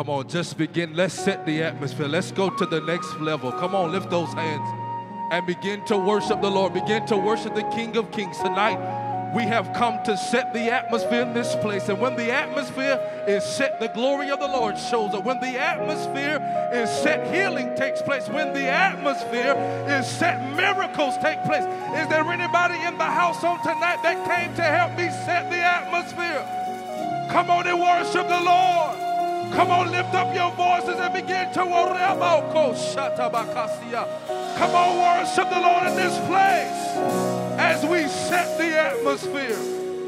Come on, just begin. Let's set the atmosphere. Let's go to the next level. Come on, lift those hands and begin to worship the Lord. Begin to worship the King of Kings. Tonight, we have come to set the atmosphere in this place. And when the atmosphere is set, the glory of the Lord shows up. When the atmosphere is set, healing takes place. When the atmosphere is set, miracles take place. Is there anybody in the house on tonight that came to help me set the atmosphere? Come on and worship the Lord. Come on, lift up your voices and begin to Shatabakasia. Come on, worship the Lord in this place as we set the atmosphere.